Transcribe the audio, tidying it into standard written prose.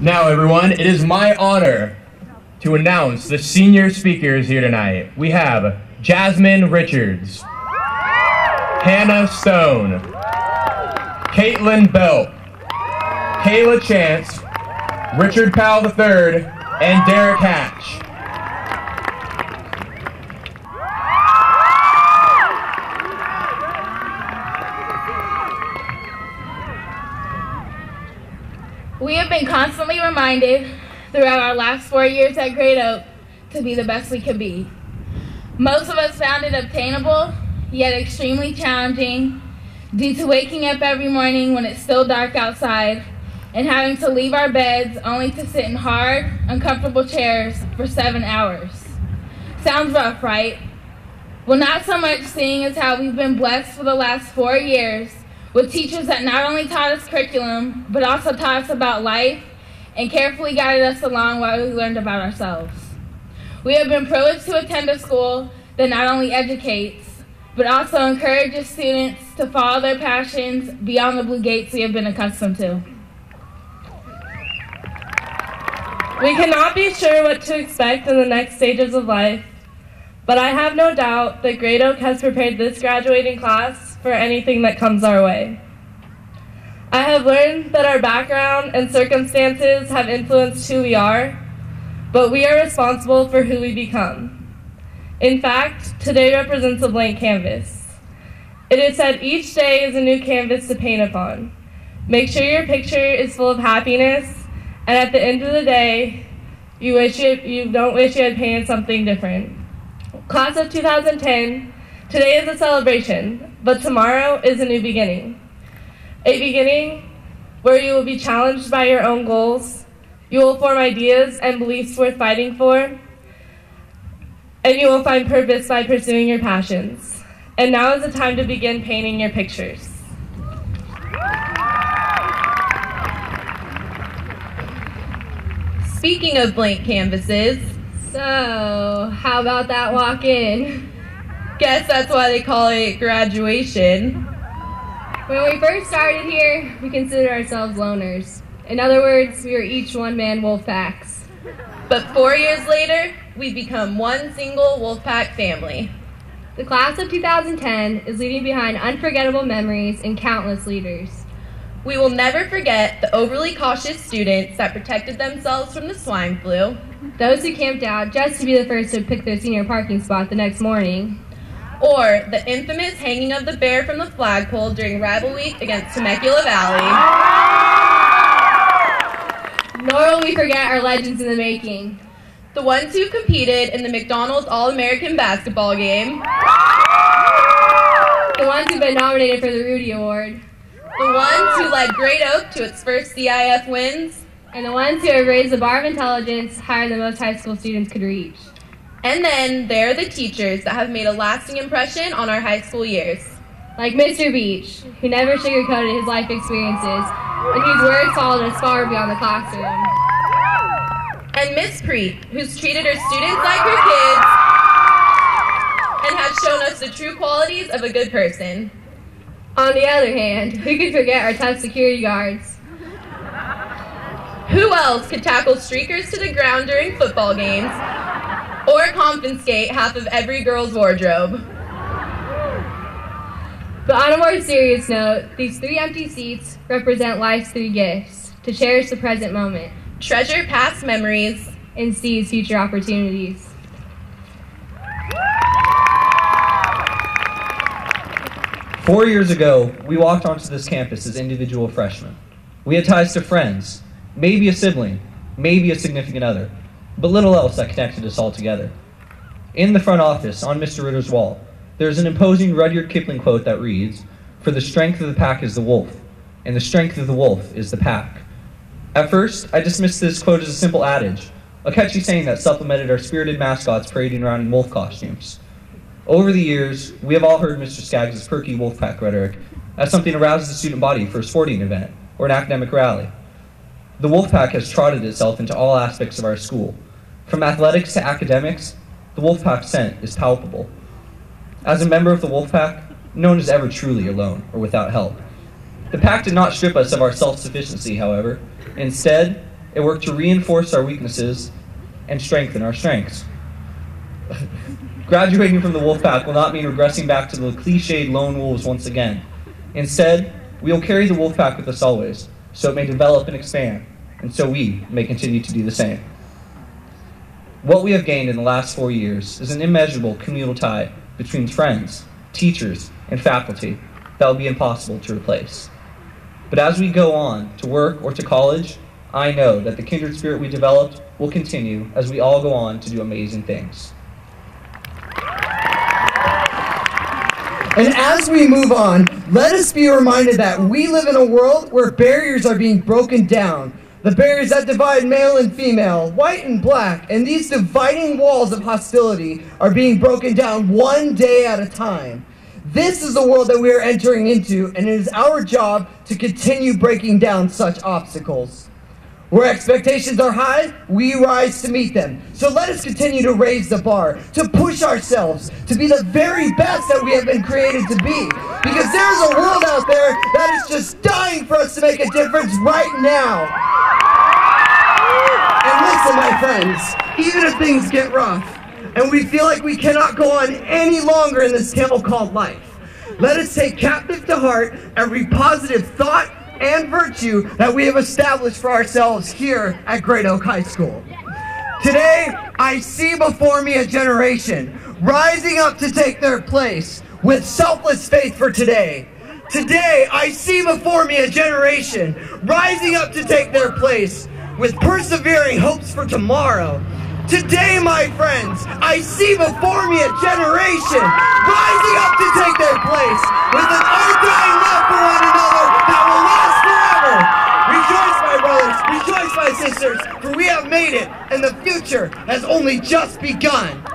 Now, everyone, it is my honor to announce the senior speakers here tonight. We have Jasmine Richards, Hannah Stone, Caitlin Belt, Kayla Chance, Richard Powell III, and Derek Hatch. We have been constantly reminded throughout our last 4 years at Great Oak to be the best we can be. Most of us found it obtainable, yet extremely challenging, due to waking up every morning when it's still dark outside and having to leave our beds only to sit in hard, uncomfortable chairs for 7 hours. Sounds rough, right? Well, not so much, seeing as how we've been blessed for the last 4 years with teachers that not only taught us curriculum, but also taught us about life and carefully guided us along while we learned about ourselves. We have been privileged to attend a school that not only educates, but also encourages students to follow their passions beyond the blue gates we have been accustomed to. We cannot be sure what to expect in the next stages of life, but I have no doubt that Great Oak has prepared this graduating class for anything that comes our way. I have learned that our background and circumstances have influenced who we are, but we are responsible for who we become. In fact, today represents a blank canvas. It is said each day is a new canvas to paint upon. Make sure your picture is full of happiness, and at the end of the day, you don't wish you had painted something different. Class of 2010, today is a celebration, but tomorrow is a new beginning. A beginning where you will be challenged by your own goals, you will form ideas and beliefs worth fighting for, and you will find purpose by pursuing your passions. And now is the time to begin painting your pictures. Speaking of blank canvases, so how about that walk-in? Guess that's why they call it graduation. When we first started here, we considered ourselves loners. In other words, we were each one-man Wolfpacks. But 4 years later, we've become one single Wolfpack family. The class of 2010 is leaving behind unforgettable memories and countless leaders. We will never forget the overly cautious students that protected themselves from the swine flu, those who camped out just to be the first to pick their senior parking spot the next morning, or the infamous hanging of the bear from the flagpole during Rival Week against Temecula Valley. Nor will we forget our legends in the making, the ones who competed in the McDonald's All-American Basketball Game, the ones who've been nominated for the Rudy Award, the ones who led Great Oak to its first CIF wins, and the ones who have raised the bar of intelligence higher than most high school students could reach. And then there are the teachers that have made a lasting impression on our high school years. Like Mr. Beach, who never sugarcoated his life experiences, and whose words followed us far beyond the classroom. And Miss Preet, who's treated her students like her kids and has shown us the true qualities of a good person. On the other hand, who could forget our tough security guards? Who else could tackle streakers to the ground during football games, or confiscate half of every girl's wardrobe? But on a more serious note, these three empty seats represent life's three gifts: to cherish the present moment, treasure past memories, and seize future opportunities. Four years ago, we walked onto this campus as individual freshmen. We had ties to friends, maybe a sibling, maybe a significant other, but little else that connected us all together. In the front office, on Mr. Ritter's wall, there's an imposing Rudyard Kipling quote that reads, "For the strength of the pack is the wolf, and the strength of the wolf is the pack." At first, I dismissed this quote as a simple adage, a catchy saying that supplemented our spirited mascots parading around in wolf costumes. Over the years, we have all heard Mr. Skaggs' perky Wolfpack rhetoric as something arouses the student body for a sporting event or an academic rally. The Wolfpack has trotted itself into all aspects of our school. From athletics to academics, the Wolfpack scent is palpable. As a member of the Wolfpack, no one is ever truly alone or without help. The pack did not strip us of our self-sufficiency, however. Instead, and work to reinforce our weaknesses and strengthen our strengths. Graduating from the Wolfpack will not mean regressing back to the cliched lone wolves once again. Instead, we will carry the Wolfpack with us always, so it may develop and expand, and so we may continue to do the same. What we have gained in the last 4 years is an immeasurable communal tie between friends, teachers, and faculty that will be impossible to replace. But as we go on to work or to college, I know that the kindred spirit we developed will continue as we all go on to do amazing things. And as we move on, let us be reminded that we live in a world where barriers are being broken down. The barriers that divide male and female, white and black, and these dividing walls of hostility are being broken down one day at a time. This is the world that we are entering into, and it is our job to continue breaking down such obstacles. Where expectations are high, we rise to meet them. So let us continue to raise the bar, to push ourselves, to be the very best that we have been created to be. Because there's a world out there that is just dying for us to make a difference right now. And listen, my friends, even if things get rough, and we feel like we cannot go on any longer in this camel called life, let us take captive to heart every positive thought and virtue that we have established for ourselves here at Great Oak High School. Today, I see before me a generation rising up to take their place with selfless faith for today. Today, I see before me a generation rising up to take their place with persevering hopes for tomorrow. Today, my friends, I see before me a generation rising up to take their place with an undying love for one another that will last forever. Rejoice, my brothers, rejoice, my sisters, for we have made it, and the future has only just begun.